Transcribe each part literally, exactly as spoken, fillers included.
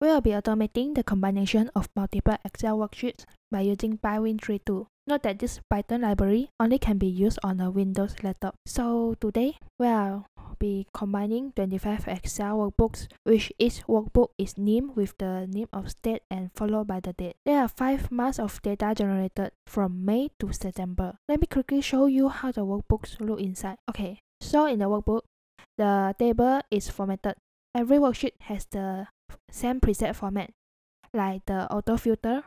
We will be automating the combination of multiple Excel worksheets by using Py Win thirty-two. Note that this Python library only can be used on a Windows laptop. So today, we will be combining twenty-five Excel workbooks, which each workbook is named with the name of state and followed by the date. There are five months of data generated from May to September. Let me quickly show you how the workbooks look inside. Okay, so in the workbook, the table is formatted. Every worksheet has the same preset format, like the auto filter,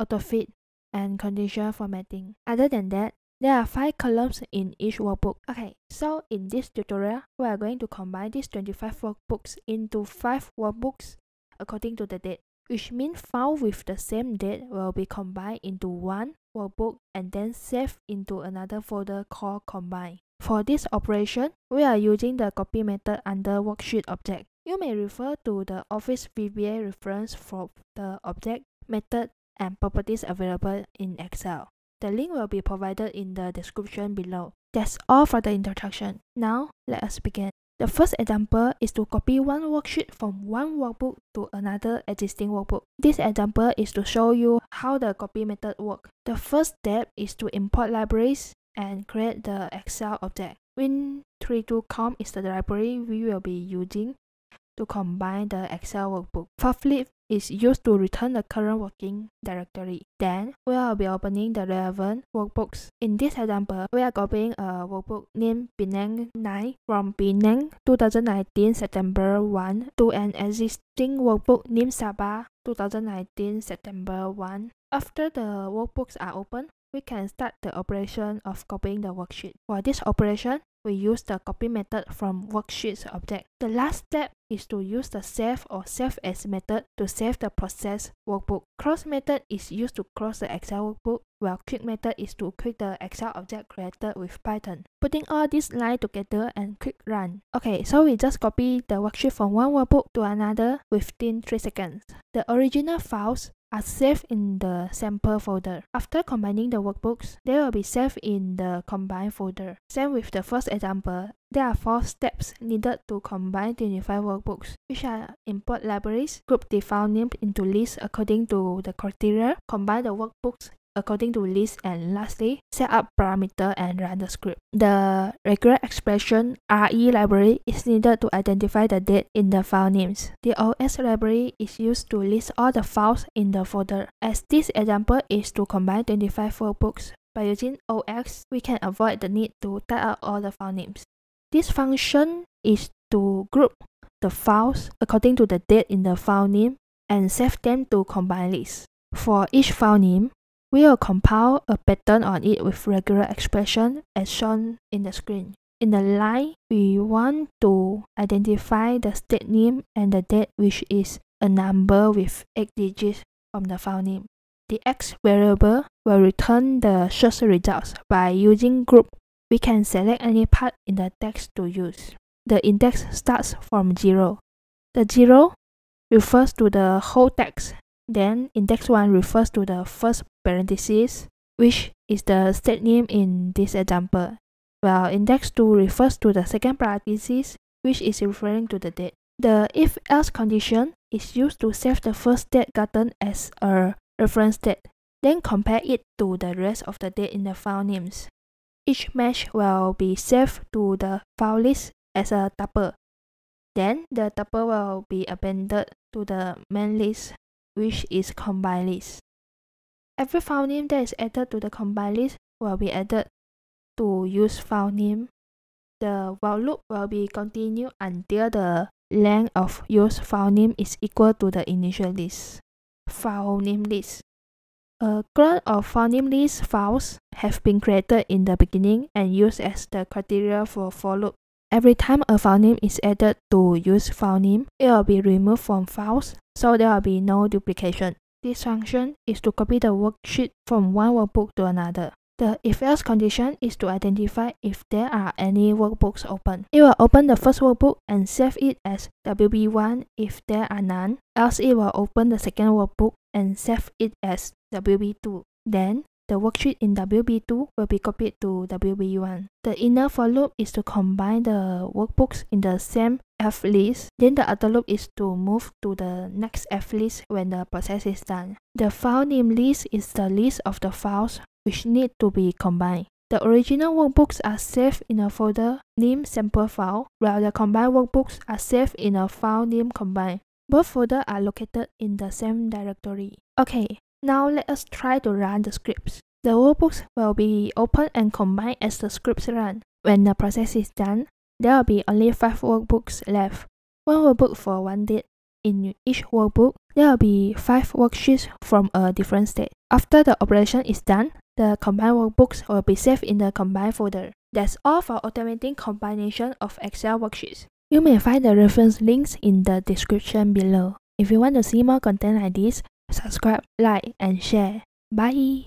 auto fit, and conditional formatting. Other than that, there are five columns in each workbook. Okay, so in this tutorial, we are going to combine these twenty-five workbooks into five workbooks according to the date, which means files with the same date will be combined into one workbook and then saved into another folder called combine. For this operation, we are using the copy method under worksheet object. You may refer to the Office V B A reference for the object, method, and properties available in Excel. The link will be provided in the description below. That's all for the introduction. Now, let us begin. The first example is to copy one worksheet from one workbook to another existing workbook. This example is to show you how the copy method works. The first step is to import libraries and create the Excel object. Win thirty-two dot com is the library we will be using to combine the Excel workbook. Pathlib is used to return the current working directory. Then, we will be opening the relevant workbooks. In this example, we are copying a workbook named Binang nine from Penang twenty nineteen September first to an existing workbook named Sabah twenty nineteen September first. After the workbooks are open, we can start the operation of copying the worksheet. For this operation, we use the copy method from worksheets object. The last step is to use the save or save as method to save the processed workbook. Close method is used to close the Excel workbook, while quick method is to quick the Excel object created with Python. Putting all these lines together and quick run. Okay, so we just copy the worksheet from one workbook to another within three seconds. The original files are saved in the sample folder. After combining the workbooks, they will be saved in the combine folder. Same with the first example, there are four steps needed to combine twenty-five workbooks, which are import libraries, group the file name into list according to the criteria, combine the workbooks according to list, and lastly, set up parameter and run the script. The regular expression R E library is needed to identify the date in the file names. The O S library is used to list all the files in the folder. As this example is to combine twenty-five workbooks, by using O S, we can avoid the need to type out all the file names. This function is to group the files according to the date in the file name and save them to combine list. For each file name, we will compile a pattern on it with regular expression as shown in the screen. In the line, we want to identify the state name and the date, which is a number with eight digits from the file name. The X variable will return the search results. By using group, we can select any part in the text to use. The index starts from zero. The zero refers to the whole text. Then index one refers to the first parenthesis, which is the state name in this example, while index two refers to the second parenthesis, which is referring to the date. The if-else condition is used to save the first date gotten as a reference date, then compare it to the rest of the date in the file names. Each match will be saved to the file list as a tuple. Then the tuple will be appended to the main list, which is combined list. Every file name that is added to the combined list will be added to use file name. The while loop will be continued until the length of use file name is equal to the initial list. File name list. A clump of file name list files have been created in the beginning and used as the criteria for for loop. Every time a file name is added to use file name, it will be removed from files, so there will be no duplication. This function is to copy the worksheet from one workbook to another. The if-else condition is to identify if there are any workbooks open. It will open the first workbook and save it as W B one if there are none, else it will open the second workbook and save it as W B two. Then, the worksheet in W B two will be copied to W B one. The inner for loop is to combine the workbooks in the same F list. Then the outer loop is to move to the next F list when the process is done. The file name list is the list of the files which need to be combined. The original workbooks are saved in a folder named sample file, while the combined workbooks are saved in a file named combined. Both folders are located in the same directory. Okay, now let us try to run the scripts. The workbooks will be opened and combined as the scripts run. When the process is done, there will be only five workbooks left. One workbook for one date. In each workbook, there will be five worksheets from a different state. After the operation is done, the combined workbooks will be saved in the combined folder. That's all for automating combination of Excel worksheets. You may find the reference links in the description below. If you want to see more content like this, subscribe, like, and share. Bye!